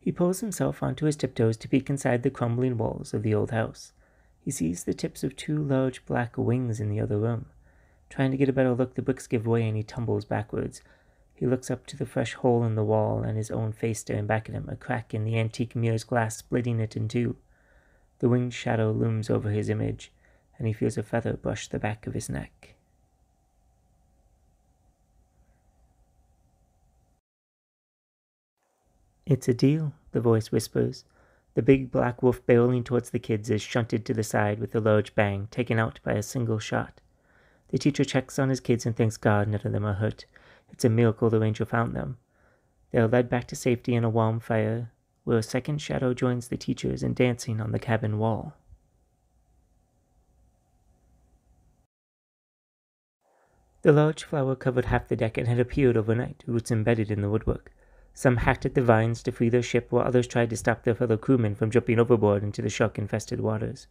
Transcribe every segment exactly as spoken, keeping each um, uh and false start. He pulls himself onto his tiptoes to peek inside the crumbling walls of the old house. He sees the tips of two large black wings in the other room. Trying to get a better look, the bricks give way and he tumbles backwards. He looks up to the fresh hole in the wall and his own face staring back at him, a crack in the antique mirror's glass splitting it in two. The winged shadow looms over his image, and he feels a feather brush the back of his neck. "It's a deal," the voice whispers. The big black wolf barreling towards the kids is shunted to the side with a large bang, taken out by a single shot. The teacher checks on his kids and thanks God none of them are hurt. It's a miracle the ranger found them. They are led back to safety in a warm fire, where a second shadow joins the teachers in dancing on the cabin wall. The large flower covered half the deck and had appeared overnight, roots embedded in the woodwork. Some hacked at the vines to free their ship, while others tried to stop their fellow crewmen from jumping overboard into the shark-infested waters.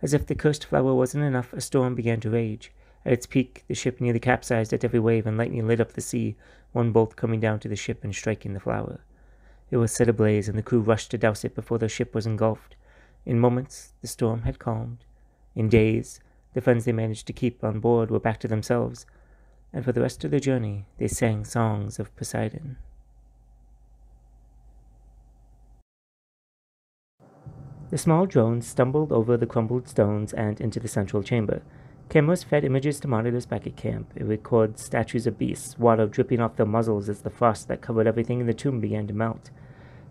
As if the cursed flower wasn't enough, a storm began to rage. At its peak, the ship nearly capsized at every wave, and lightning lit up the sea, one bolt coming down to the ship and striking the flower. It was set ablaze, and the crew rushed to douse it before their ship was engulfed. In moments, the storm had calmed. In days, the friends they managed to keep on board were back to themselves, and for the rest of their journey, they sang songs of Poseidon. The small drone stumbled over the crumbled stones and into the central chamber. Cameras fed images to monitors back at camp. It records statues of beasts, water dripping off their muzzles as the frost that covered everything in the tomb began to melt.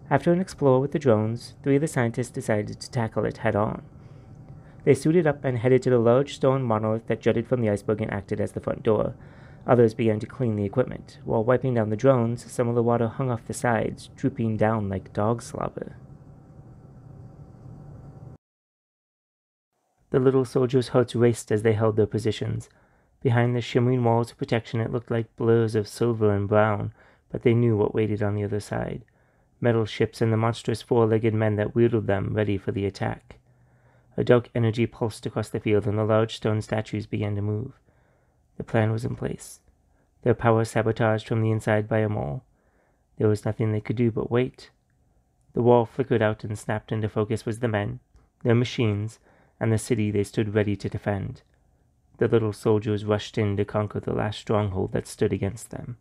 After an explore with the drones, three of the scientists decided to tackle it head-on. They suited up and headed to the large stone monolith that jutted from the iceberg and acted as the front door. Others began to clean the equipment. While wiping down the drones, some of the water hung off the sides, drooping down like dog slobber. The little soldiers' hearts raced as they held their positions. Behind the shimmering walls of protection it looked like blurs of silver and brown, but they knew what waited on the other side. Metal ships and the monstrous four-legged men that wielded them, ready for the attack. A dark energy pulsed across the field and the large stone statues began to move. The plan was in place. Their power sabotaged from the inside by a mole. There was nothing they could do but wait. The wall flickered out and snapped into focus was the men, their machines, and the city they stood ready to defend. The little soldiers rushed in to conquer the last stronghold that stood against them.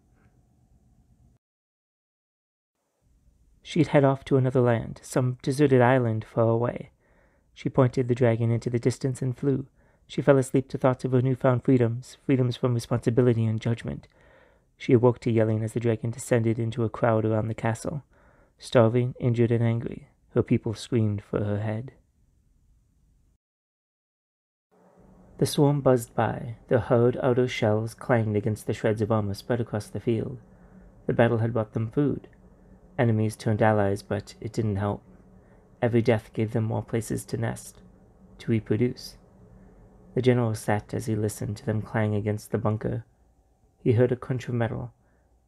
She'd head off to another land, some deserted island far away. She pointed the dragon into the distance and flew. She fell asleep to thoughts of her newfound freedoms, freedoms from responsibility and judgment. She awoke to yelling as the dragon descended into a crowd around the castle. Starving, injured, and angry, her people screamed for her head. The swarm buzzed by, their hard outer shells clanged against the shreds of armor spread across the field. The battle had brought them food. Enemies turned allies, but it didn't help. Every death gave them more places to nest, to reproduce. The general sat as he listened to them clang against the bunker. He heard a crunch of metal,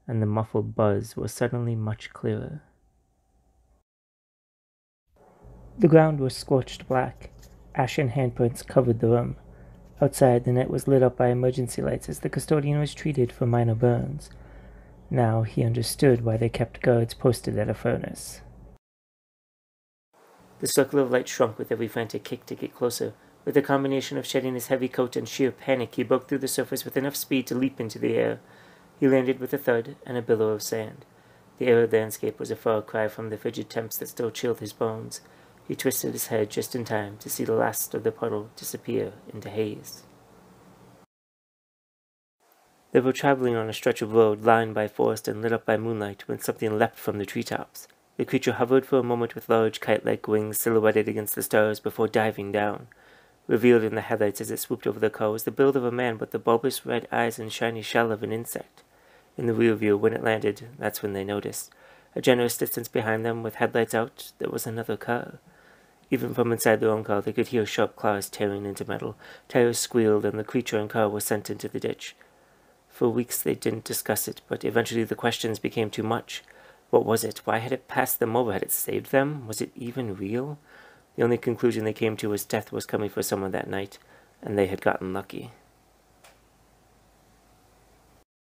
and the muffled buzz was suddenly much clearer. The ground was scorched black. Ashen handprints covered the room. Outside, the night was lit up by emergency lights as the custodian was treated for minor burns. Now he understood why they kept guards posted at a furnace. The circle of light shrunk with every frantic kick to get closer. With a combination of shedding his heavy coat and sheer panic, he broke through the surface with enough speed to leap into the air. He landed with a thud and a billow of sand. The arid landscape was a far cry from the frigid temps that still chilled his bones. He twisted his head just in time to see the last of the puddle disappear into haze. They were traveling on a stretch of road lined by forest and lit up by moonlight when something leapt from the treetops. The creature hovered for a moment with large kite-like wings silhouetted against the stars before diving down. Revealed in the headlights as it swooped over the car was the build of a man but the bulbous red eyes and shiny shell of an insect. In the rear view, when it landed, that's when they noticed. A generous distance behind them, with headlights out, there was another car. Even from inside their own car, they could hear sharp claws tearing into metal. Tires squealed, and the creature and car were sent into the ditch. For weeks they didn't discuss it, but eventually the questions became too much. What was it? Why had it passed them over? Had it saved them? Was it even real? The only conclusion they came to was death was coming for someone that night, and they had gotten lucky.